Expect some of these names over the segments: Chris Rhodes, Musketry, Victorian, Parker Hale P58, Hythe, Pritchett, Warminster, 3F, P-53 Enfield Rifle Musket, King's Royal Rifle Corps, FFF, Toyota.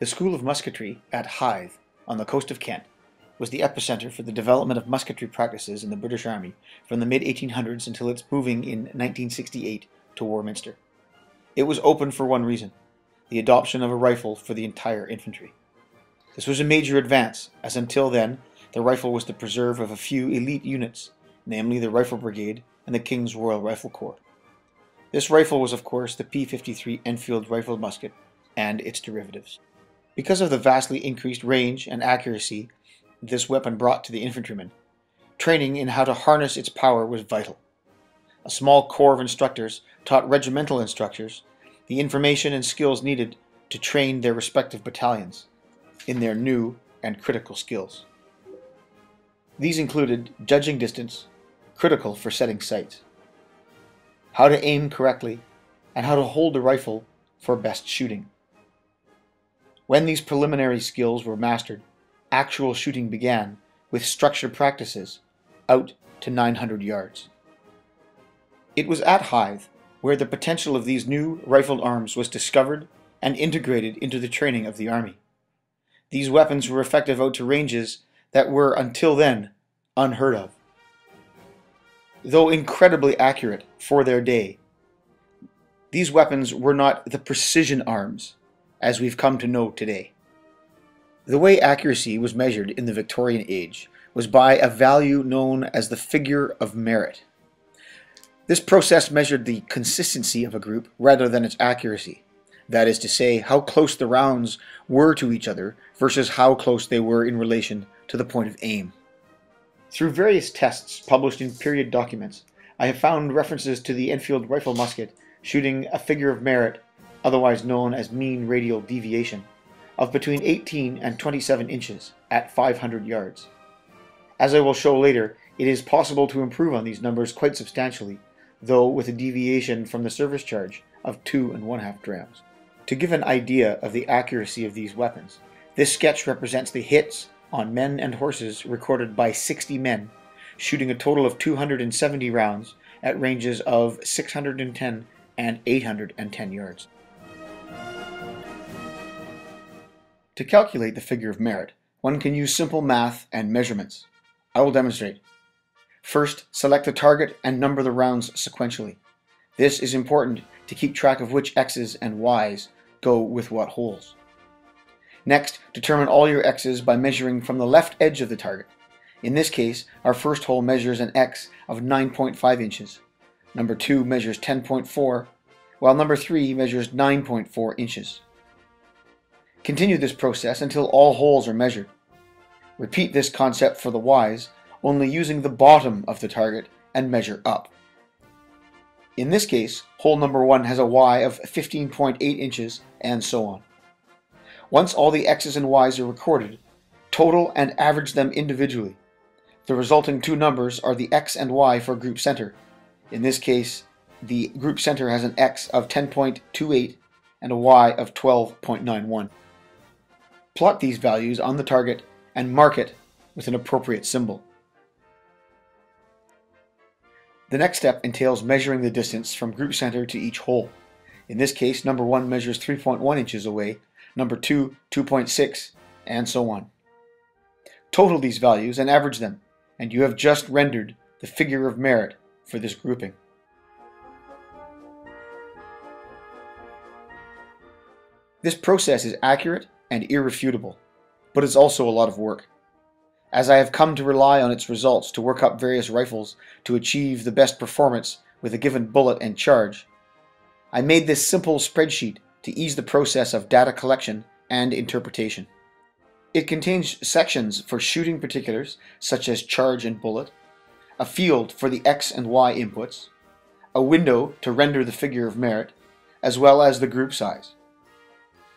The School of Musketry at Hythe, on the coast of Kent, was the epicenter for the development of musketry practices in the British Army from the mid-1800s until its moving in 1968 to Warminster. It was open for one reason: the adoption of a rifle for the entire infantry. This was a major advance, as until then the rifle was the preserve of a few elite units, namely the Rifle Brigade and the King's Royal Rifle Corps. This rifle was, of course, the P-53 Enfield Rifle Musket and its derivatives. Because of the vastly increased range and accuracy this weapon brought to the infantrymen, training in how to harness its power was vital. A small corps of instructors taught regimental instructors the information and skills needed to train their respective battalions in their new and critical skills. These included judging distance, critical for setting sights, how to aim correctly, and how to hold the rifle for best shooting. When these preliminary skills were mastered, actual shooting began with structured practices out to 900 yards. It was at Hythe where the potential of these new rifled arms was discovered and integrated into the training of the Army. These weapons were effective out to ranges that were, until then, unheard of. Though incredibly accurate for their day, these weapons were not the precision arms as we've come to know today. The way accuracy was measured in the Victorian age was by a value known as the figure of merit. This process measured the consistency of a group rather than its accuracy. That is to say, how close the rounds were to each other versus how close they were in relation to the point of aim. Through various tests published in period documents, I have found references to the Enfield rifle musket shooting a figure of merit, otherwise known as mean radial deviation, of between 18 and 27 inches at 500 yards. As I will show later, it is possible to improve on these numbers quite substantially, though with a deviation from the service charge of 2.5 grams. To give an idea of the accuracy of these weapons, this sketch represents the hits on men and horses recorded by 60 men, shooting a total of 270 rounds at ranges of 610 and 810 yards. To calculate the figure of merit, one can use simple math and measurements. I will demonstrate. First, select the target and number the rounds sequentially. This is important to keep track of which X's and Y's go with what holes. Next, determine all your X's by measuring from the left edge of the target. In this case, our first hole measures an X of 9.5 inches. Number 2 measures 10.4, while number 3 measures 9.4 inches. Continue this process until all holes are measured. Repeat this concept for the Y's, only using the bottom of the target and measure up. In this case, hole number 1 has a Y of 15.8 inches, and so on. Once all the X's and Y's are recorded, total and average them individually. The resulting two numbers are the X and Y for group center. In this case, the group center has an X of 10.28 and a Y of 12.91. Plot these values on the target and mark it with an appropriate symbol. The next step entails measuring the distance from group center to each hole. In this case, number 1 measures 3.1 inches away, number 2, 2.6, and so on. Total these values and average them, and you have just rendered the figure of merit for this grouping. This process is accurate and irrefutable, but it's also a lot of work, as I have come to rely on its results to work up various rifles to achieve the best performance with a given bullet and charge. I made this simple spreadsheet to ease the process of data collection and interpretation. It contains sections for shooting particulars, such as charge and bullet, a field for the X and Y inputs, a window to render the figure of merit, as well as the group size.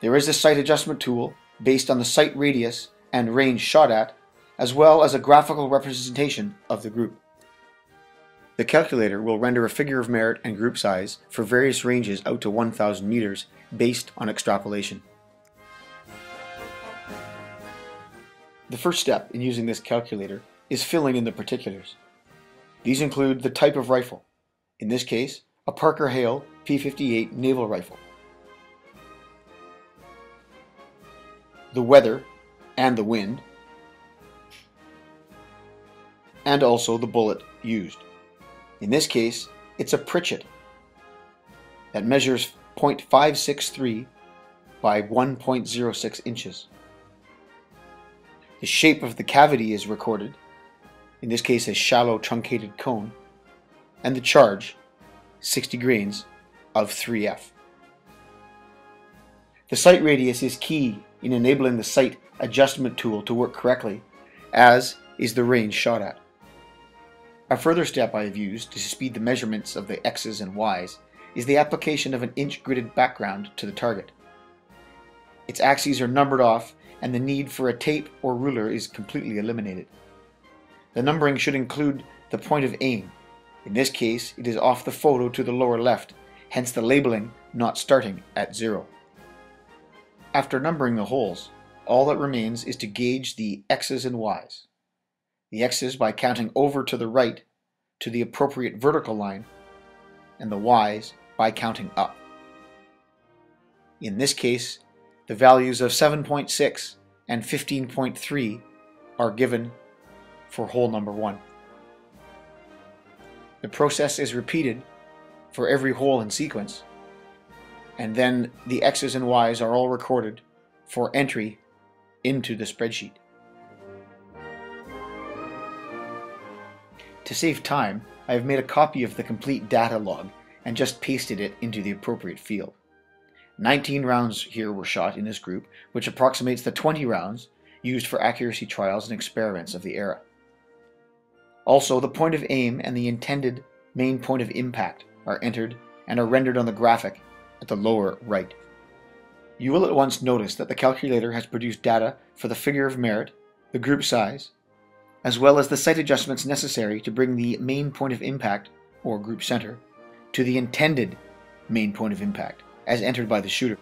There is a sight adjustment tool based on the sight radius and range shot at, as well as a graphical representation of the group. The calculator will render a figure of merit and group size for various ranges out to 1,000 meters based on extrapolation. The first step in using this calculator is filling in the particulars. These include the type of rifle, in this case, a Parker Hale P58 naval rifle, the weather and the wind, and also the bullet used. In this case, it's a Pritchett that measures 0.563 by 1.06 inches. The shape of the cavity is recorded, in this case a shallow truncated cone, and the charge, 60 grains of 3F. The sight radius is key in enabling the sight adjustment tool to work correctly, as is the range shot at. A further step I have used to speed the measurements of the X's and Y's is the application of an inch gridded background to the target. Its axes are numbered off and the need for a tape or ruler is completely eliminated. The numbering should include the point of aim. In this case, it is off the photo to the lower left, hence the labeling not starting at 0. After numbering the holes, all that remains is to gauge the X's and Y's. The X's by counting over to the right to the appropriate vertical line, and the Y's by counting up. In this case, the values of 7.6 and 15.3 are given for hole number 1. The process is repeated for every hole in sequence, and then the X's and Y's are all recorded for entry into the spreadsheet. To save time, I have made a copy of the complete data log and just pasted it into the appropriate field. 19 rounds here were shot in this group, which approximates the 20 rounds used for accuracy trials and experiments of the era. Also, the point of aim and the intended main point of impact are entered and are rendered on the graphic at the lower right. You will at once notice that the calculator has produced data for the figure of merit, the group size, as well as the sight adjustments necessary to bring the main point of impact, or group center, to the intended main point of impact, as entered by the shooter.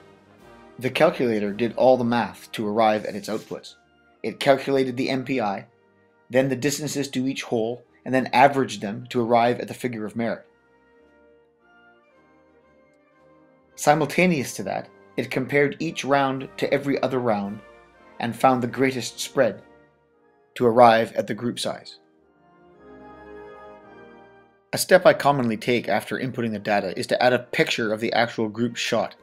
The calculator did all the math to arrive at its outputs. It calculated the MPI, then the distances to each hole, and then averaged them to arrive at the figure of merit. Simultaneous to that, it compared each round to every other round and found the greatest spread to arrive at the group size. A step I commonly take after inputting the data is to add a picture of the actual group shot.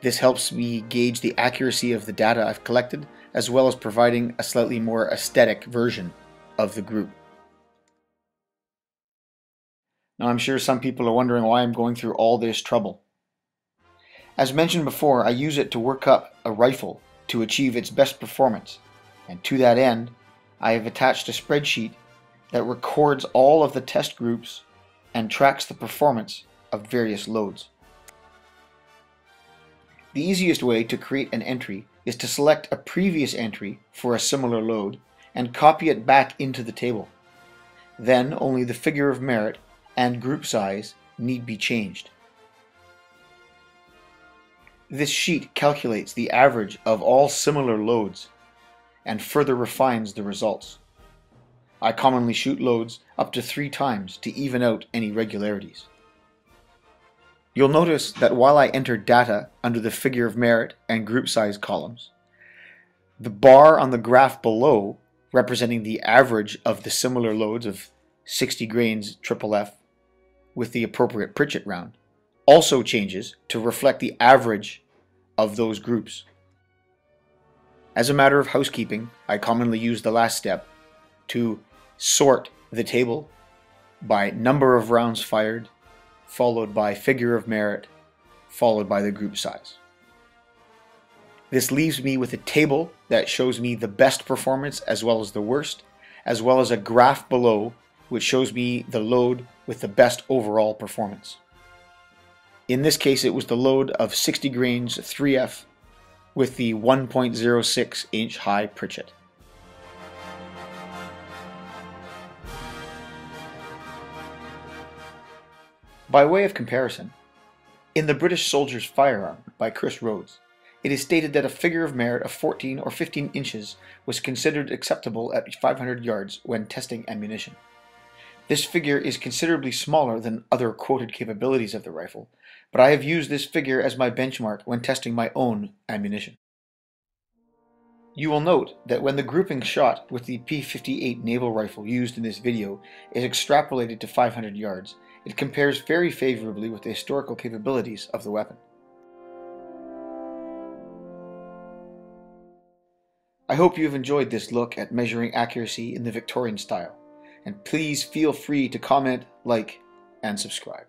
This helps me gauge the accuracy of the data I've collected, as well as providing a slightly more aesthetic version of the group. Now, I'm sure some people are wondering why I'm going through all this trouble. As mentioned before, I use it to work up a rifle to achieve its best performance, and to that end, I have attached a spreadsheet that records all of the test groups and tracks the performance of various loads. The easiest way to create an entry is to select a previous entry for a similar load and copy it back into the table. Then only the figure of merit and group size need be changed. This sheet calculates the average of all similar loads and further refines the results. I commonly shoot loads up to 3 times to even out any irregularities. You'll notice that while I enter data under the figure of merit and group size columns, the bar on the graph below, representing the average of the similar loads of 60 grains FFF with the appropriate Pritchett round, also changes to reflect the average of those groups. As a matter of housekeeping, I commonly use the last step to sort the table by number of rounds fired, followed by figure of merit, followed by the group size. This leaves me with a table that shows me the best performance as well as the worst, as well as a graph below which shows me the load with the best overall performance. In this case, it was the load of 60 grains 3F with the 1.06 inch high Pritchett. By way of comparison, in The British Soldier's Firearm by Chris Rhodes, it is stated that a figure of merit of 14 or 15 inches was considered acceptable at 500 yards when testing ammunition. This figure is considerably smaller than other quoted capabilities of the rifle, but I have used this figure as my benchmark when testing my own ammunition. You will note that when the grouping shot with the P-58 naval rifle used in this video is extrapolated to 500 yards, it compares very favorably with the historical capabilities of the weapon. I hope you have enjoyed this look at measuring accuracy in the Victorian style, and please feel free to comment, like, and subscribe.